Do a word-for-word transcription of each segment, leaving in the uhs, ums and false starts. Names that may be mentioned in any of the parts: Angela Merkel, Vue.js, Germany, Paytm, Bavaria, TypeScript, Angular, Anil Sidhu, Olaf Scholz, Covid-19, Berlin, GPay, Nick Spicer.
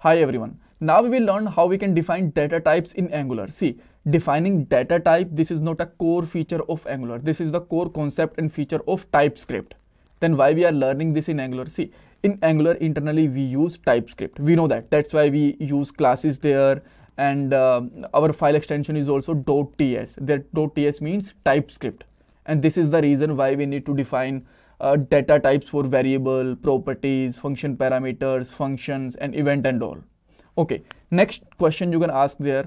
Hi everyone, now we will learn how we can define data types in Angular. See, defining data type, this is not a core feature of Angular. This is the core concept and feature of TypeScript. Then why we are learning this in Angular? See, in Angular internally we use TypeScript. We know that, that's why we use classes there, and uh, our file extension is also .ts. That .ts means TypeScript, and this is the reason why we need to define Uh, data types for variable, properties, function parameters, functions, and event and all. Okay, next question you can ask there.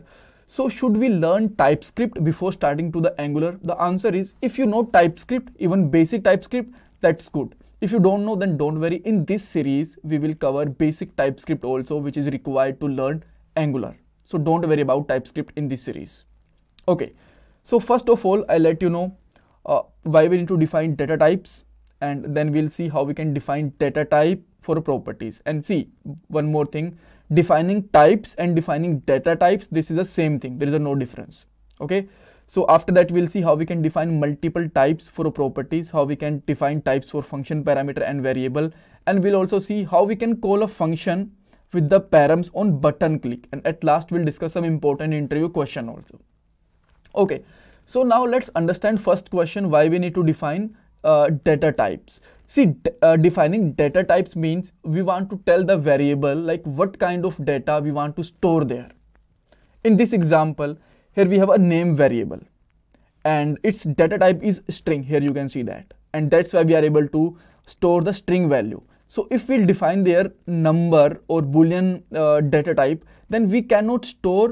So should we learn TypeScript before starting to the Angular? The answer is, if you know TypeScript, even basic TypeScript, that's good. If you don't know, then don't worry. In this series, we will cover basic TypeScript also, which is required to learn Angular. So don't worry about TypeScript in this series. Okay, so first of all, I'll let you know uh, why we need to define data types. And then we'll see how we can define data type for properties. And see, one more thing, defining types and defining data types, this is the same thing. There is a no difference. Okay. So after that, we'll see how we can define multiple types for properties, how we can define types for function, parameter, and variable. And we'll also see how we can call a function with the params on button click. And at last, we'll discuss some important interview question also. Okay. So now let's understand first question, why we need to define Uh, data types. See, uh, defining data types means we want to tell the variable like what kind of data we want to store there. In this example, here we have a name variable and its data type is string. Here you can see that, and that's why we are able to store the string value. So if we define their number or boolean uh, data type, then we cannot store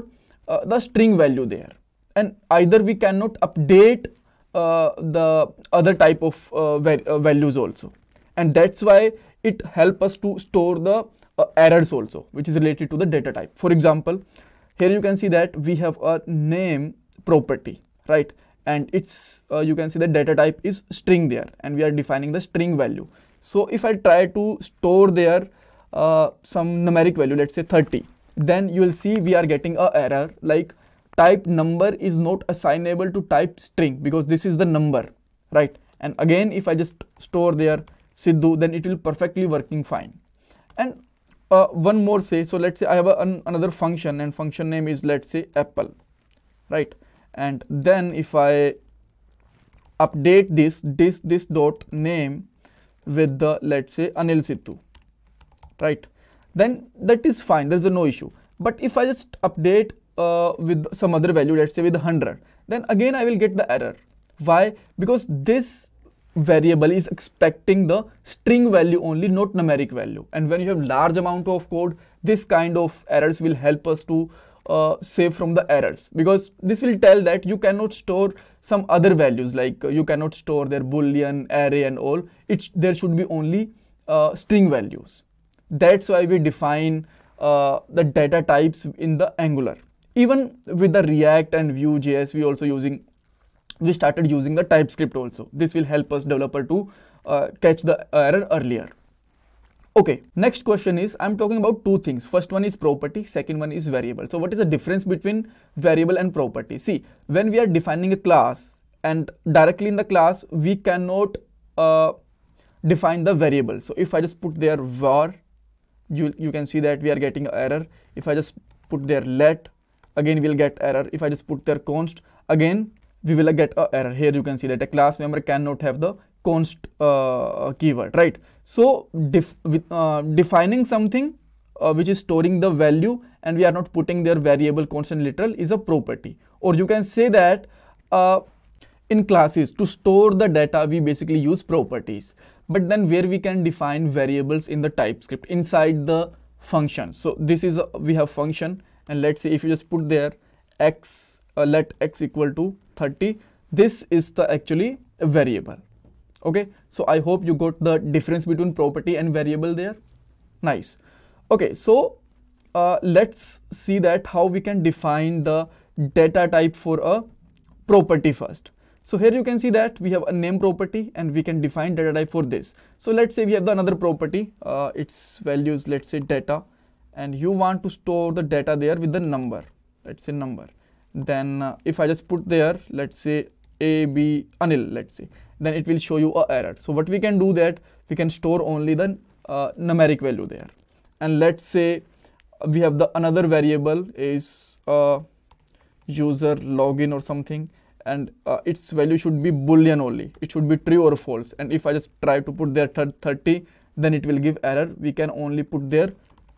uh, the string value there, and either we cannot update Uh, the other type of uh, uh, values also, and that's why it helps us to store the uh, errors also, which is related to the data type. For example, here you can see that we have a name property, right? And it's uh, you can see the data type is string there, and we are defining the string value. So if I try to store there uh, some numeric value, let's say thirty, then you will see we are getting an error like type number is not assignable to type string, because this is the number, right? And again, if I just store there Sidhu, then it will perfectly working fine. And uh, one more say, so let's say I have a, an, another function, and function name is, let's say, apple, right? And then if I update this, this, this dot name with the, let's say, Anil Sidhu, right? Then that is fine. There's a no issue. But if I just update Uh, with some other value, let's say with one hundred, then again I will get the error. Why? Because this variable is expecting the string value only, not numeric value. And when you have large amount of code, this kind of errors will help us to uh, save from the errors, because this will tell that you cannot store some other values, like you cannot store their boolean, array, and all. It's, there should be only uh, string values. That's why we define uh, the data types in the Angular. Even with the React and Vue.js, we also using, we started using the TypeScript also. This will help us developer to uh, catch the error earlier. Okay, next question is, I'm talking about two things. First one is property, second one is variable. So what is the difference between variable and property? See, when we are defining a class, and directly in the class, we cannot uh, define the variable. So if I just put there var, you, you can see that we are getting an error. If I just put there let, again we'll get error. If I just put their const, again we will get a error. Here you can see that a class member cannot have the const uh, keyword, right? So def with, uh, defining something uh, which is storing the value, and we are not putting their variable, constant, literal, is a property. Or you can say that uh, in classes to store the data, we basically use properties. But then where we can define variables in the TypeScript inside the function. So this is a, we have function. And let's say if you just put there x, uh, let x equal to thirty, this is the actually a variable. Okay, so I hope you got the difference between property and variable there. Nice. Okay, so uh, let's see that how we can define the data type for a property first. So here you can see that we have a name property, and we can define data type for this. So let's say we have the another property, uh, its values, let's say data. And you want to store the data there with the number, let's say number. Then uh, if I just put there, let's say A, B, Anil, let's say, then it will show you a error. So what we can do that, we can store only the uh, numeric value there. And let's say we have the another variable is uh, user login or something, and uh, its value should be boolean only. It should be true or false. And if I just try to put there thirty, then it will give error. We can only put there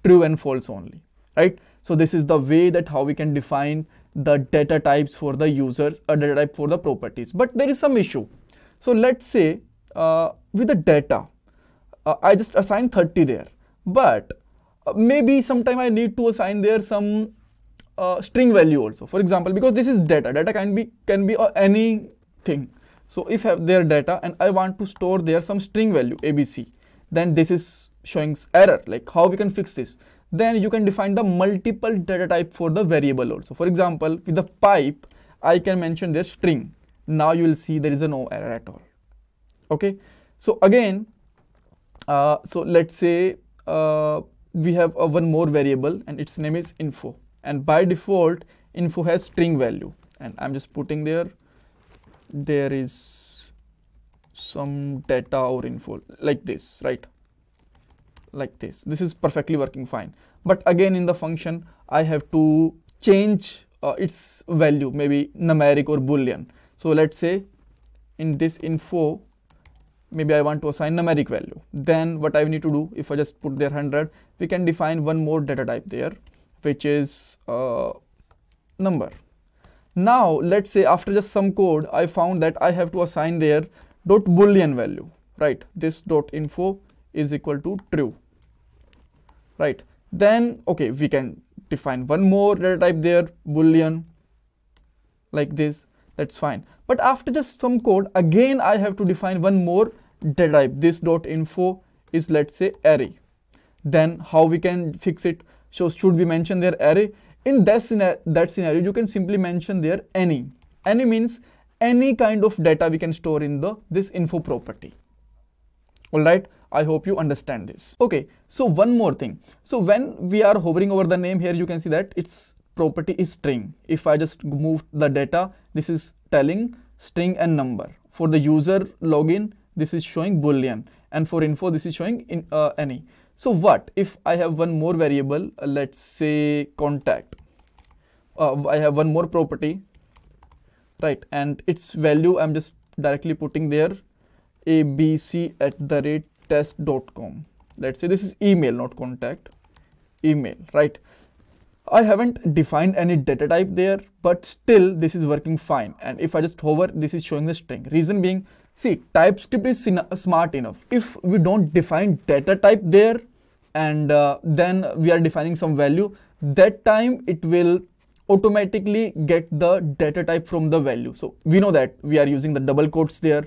true and false only, right? So this is the way that how we can define the data types for the users, a data type for the properties. But there is some issue. So let's say uh, with the data, uh, I just assign thirty there, but uh, maybe sometime I need to assign there some uh, string value also. For example, because this is data, data can be can be uh, anything. So if I have their data and I want to store there some string value A B C, then this is showing error. Like how we can fix this? Then you can define the multiple data type for the variable also. For example, with the pipe, I can mention this string. Now you will see there is a no error at all. Okay. So again, uh, so let's say uh, we have a one more variable and its name is info. And by default, info has string value. And I'm just putting there, there is some data or info like this, right? Like this. This is perfectly working fine. But again, in the function, I have to change uh, its value, maybe numeric or boolean. So let's say in this info, maybe I want to assign numeric value. Then what I need to do, if I just put there one hundred, we can define one more data type there, which is uh, number. Now let's say after just some code, I found that I have to assign there dot boolean value, right? This dot info is equal to true, right? Then okay, we can define one more data type there, boolean, like this. That's fine. But after just some code, again I have to define one more data type. This dot info is, let's say, array. Then how we can fix it? So should we mention their array? In that scenario, that scenario you can simply mention there any. Any means any kind of data we can store in the this info property. All right, I hope you understand this. Okay, so one more thing. So when we are hovering over the name here, you can see that its property is string. If I just move the data, this is telling string and number. For the user login, this is showing boolean. And for info, this is showing in uh, any. So what if I have one more variable, uh, let's say contact. Uh, I have one more property, right? And its value, I'm just directly putting there. abc at the rate test dot com. Let's say this is email, not contact, email, right? I haven't defined any data type there, but still this is working fine. And if I just hover, this is showing the string. Reason being, see, TypeScript is smart enough. If we don't define data type there and uh, then we are defining some value, that time it will automatically get the data type from the value. So we know that we are using the double quotes there.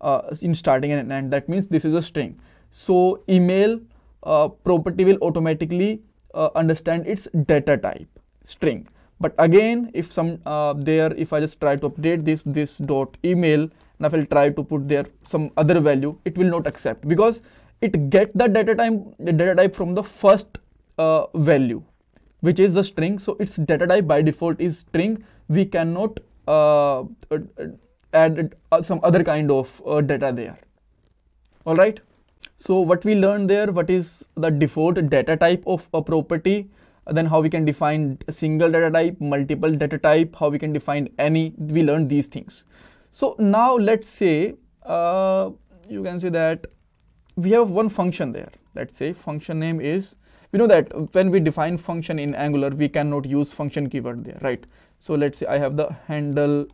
Uh, in starting and end, that means this is a string. So email uh, property will automatically uh, understand its data type string. But again, if some uh, there, if I just try to update this this dot email, and I will try to put there some other value, it will not accept because it get the data time the data type from the first uh, value, which is the string. So its data type by default is string. We cannot Uh, uh, add uh, some other kind of uh, data there. All right. So what we learned there, what is the default data type of a property, then how we can define a single data type, multiple data type, how we can define any, we learned these things. So now let's say, uh, you can see that we have one function there. Let's say function name is, we know that when we define function in Angular, we cannot use function keyword there, right? So let's say I have the handle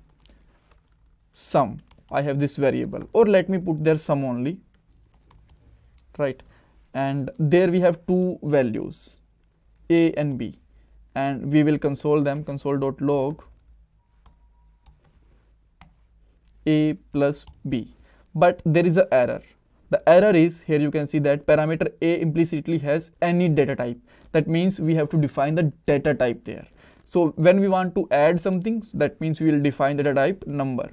sum, I have this variable, or let me put there sum only, right? And there we have two values, a and b, and we will console them, console.log a plus b. But there is an error. The error is here, you can see that parameter a implicitly has any data type. That means we have to define the data type there. So when we want to add something, that means we will define the data type number.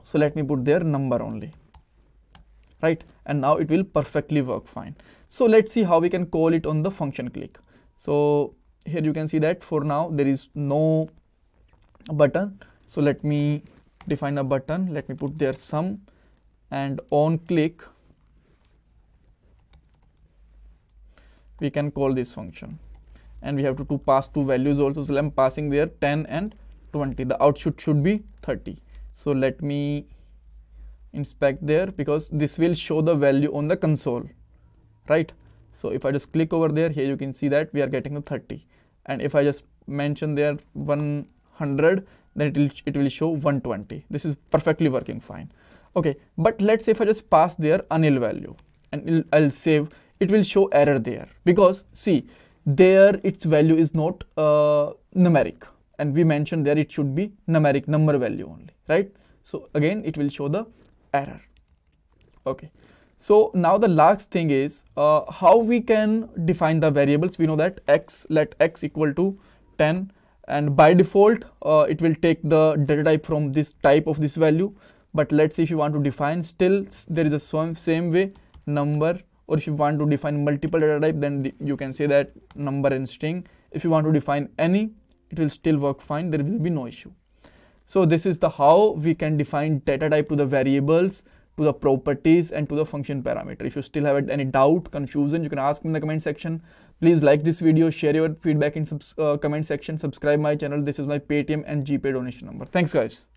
So let me put there number only, right? And now it will perfectly work fine. So let's see how we can call it on the function click. So here you can see that for now there is no button. So let me define a button. Let me put there sum and on click. We can call this function. and we have to, to pass two values also. So I'm passing there ten and twenty. The output should be thirty. So let me inspect there, because this will show the value on the console, right? So if I just click over there, here you can see that we are getting the thirty. And if I just mention there one hundred, then it will, it will show one twenty. This is perfectly working fine. Okay, but let's say if I just pass there anil value and I'll save, it will show error there, because see, there its value is not uh, numeric, and we mentioned there it should be numeric number value only, right? So again, it will show the error. Okay, so now the last thing is uh, how we can define the variables. We know that x, let x equal to ten, and by default uh, it will take the data type from this type of this value. But let's say if you want to define, still there is a same, same way number, or if you want to define multiple data type, then the, you can say that number and string. If you want to define any, it will still work fine, there will be no issue. So this is the how we can define data type to the variables, to the properties, and to the function parameter. If you still have any doubt, confusion, you can ask me in the comment section. Please like this video, share your feedback in subs uh, comment section, subscribe my channel. This is my Paytm and GPay donation number. Thanks guys.